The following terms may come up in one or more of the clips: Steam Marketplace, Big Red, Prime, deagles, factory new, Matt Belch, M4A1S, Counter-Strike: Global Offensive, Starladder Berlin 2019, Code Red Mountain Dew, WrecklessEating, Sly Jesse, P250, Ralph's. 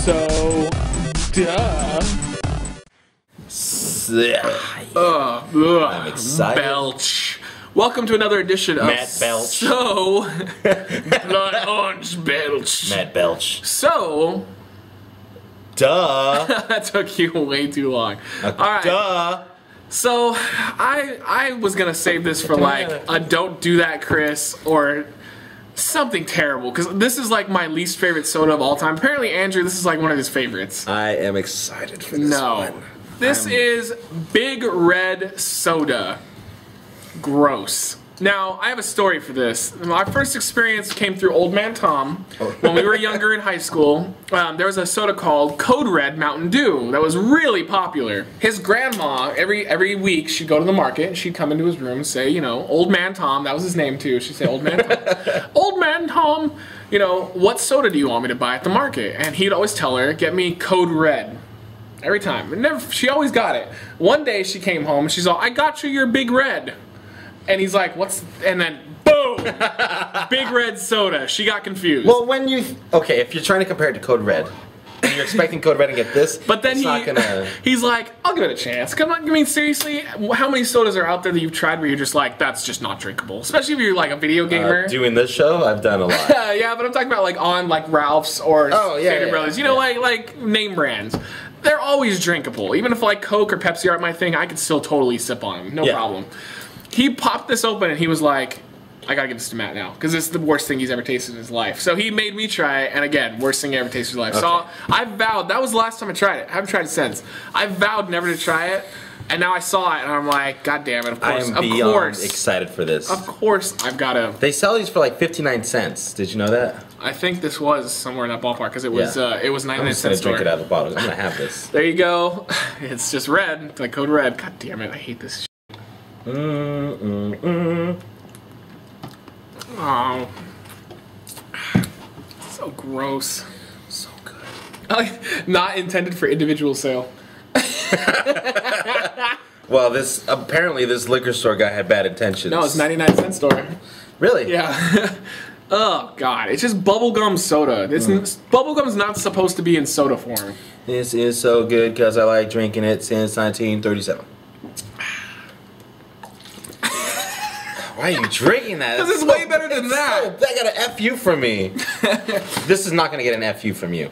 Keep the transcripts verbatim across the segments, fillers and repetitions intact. So, duh. Uh, I'm excited. Belch. Welcome to another edition of Matt Belch. So, Blood Orange Belch. Matt Belch. So, duh. That took you way too long. Uh, All right. Duh. So, I I was gonna save this for like a don't do that, Chris, or something terrible, because this is like my least favorite soda of all time. Apparently, Andrew, this is like one of his favorites. I am excited for this no. one. This I'm... is Big Red soda. Gross. Now, I have a story for this. My first experience came through Old Man Tom. Oh. When we were younger in high school, um, there was a soda called Code Red Mountain Dew that was really popular. His grandma, every every week, she'd go to the market, and she'd come into his room and say, you know, Old Man Tom, that was his name too, she'd say, Old Man Tom, Old Man Tom, you know, what soda do you want me to buy at the market? And he'd always tell her, get me Code Red. Every time. And never, she always got it. One day, she came home, and she's all, I got you your Big Red. And he's like, what's, and then, boom, Big Red soda. She got confused. Well, when you, okay, if you're trying to compare it to Code Red, and you're expecting Code Red and get this, but then it's he, not gonna... he's like, I'll give it a chance. Come on, I mean, seriously, how many sodas are out there that you've tried where you're just like, that's just not drinkable? Especially if you're like a video gamer. Uh, doing this show, I've done a lot. Yeah, but I'm talking about like on like Ralph's or oh, yeah, Fader yeah, Brothers, you know, yeah. like like name brands. They're always drinkable. Even if like Coke or Pepsi aren't my thing, I could still totally sip on them, no yeah. problem. He popped this open and he was like, I gotta give this to Matt now, because it's the worst thing he's ever tasted in his life. So he made me try it, and again, worst thing he ever tasted in his life. Okay. So I vowed, that was the last time I tried it. I haven't tried it since. I vowed never to try it, and now I saw it, and I'm like, God damn it, of course. I am of beyond course, excited for this. Of course I've gotta. They sell these for like fifty-nine cents. Did you know that? I think this was somewhere in that ballpark, because it was yeah. uh, it was ninety-nine cents. I'm gonna drink it out of the bottle. I'm gonna have this. There you go. It's just red. It's like Code Red. God damn it, I hate this shit. Mm, mm, mm. Oh, so gross. So good. Uh, not intended for individual sale. Well, this apparently this liquor store guy had bad intentions. No, it's ninety-nine cent store. Really? Yeah. Oh God, it's just bubblegum soda. It's mm. bubblegum's not supposed to be in soda form. This is so good because I like drinking it since nineteen thirty-seven. Why are you drinking that? This is so, way better than that. So, that got an F U from me. This is not going to get an F U from you.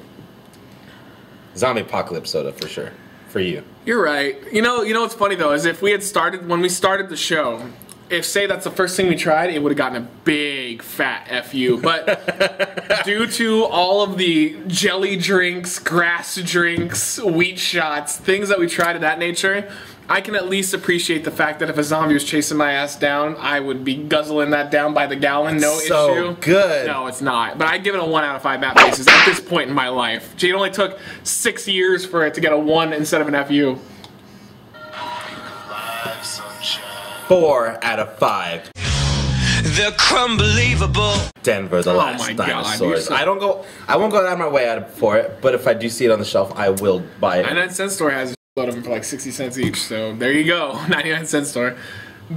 Zombie apocalypse soda for sure. For you. You're right. You know, you know what's funny though is if we had started, when we started the show, if say that's the first thing we tried, it would have gotten a big fat F U. But due to all of the jelly drinks, grass drinks, wheat shots, things that we tried of that nature, I can at least appreciate the fact that if a zombie was chasing my ass down, I would be guzzling that down by the gallon, no issue. So good. No, it's not. But I'd give it a one out of five Matt Bases at this point in my life. Gee, it only took six years for it to get a one instead of an F U. Four out of five. They're crumbelievable. Denver, the oh last dinosaurs. So I don't go. I won't go out of my way out for it. But if I do see it on the shelf, I will buy it. And that cent store has of them for like sixty cents each, so there you go. ninety-nine cent store.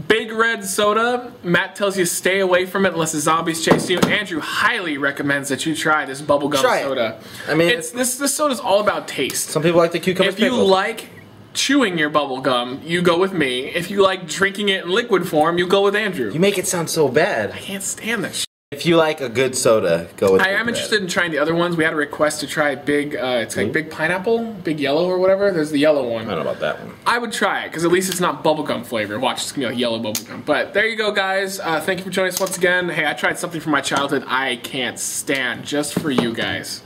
Big Red soda. Matt tells you stay away from it unless the zombies chase you. Andrew highly recommends that you try this bubblegum try soda. It. I mean, it's, this this soda is all about taste. Some people like the cucumber. If pickles. You like chewing your bubblegum, you go with me. If you like drinking it in liquid form, you go with Andrew. You make it sound so bad. I can't stand that shit. If you like a good soda, go with it. I am interested in trying the other ones. We had a request to try big, uh, it's like mm-hmm. big pineapple, big yellow or whatever. There's the yellow one. I don't know about that one. I would try it because at least it's not bubblegum flavor. Watch, it's going to be like yellow bubblegum. But there you go, guys. Uh, thank you for joining us once again. Hey, I tried something from my childhood I can't stand just for you guys.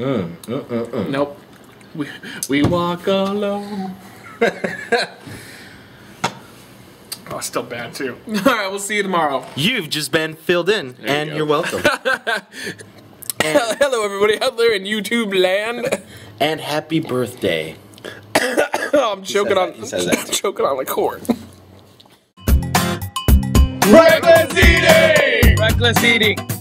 Mm, mm, mm, mm. Nope. We, we walk alone. Oh, still bad too. Alright, we'll see you tomorrow. You've just been filled in, there and you you're welcome. And hello everybody out there in YouTube land. And happy birthday. Oh, I'm choking on I'm choking on a corn. Reckless eating! Reckless eating!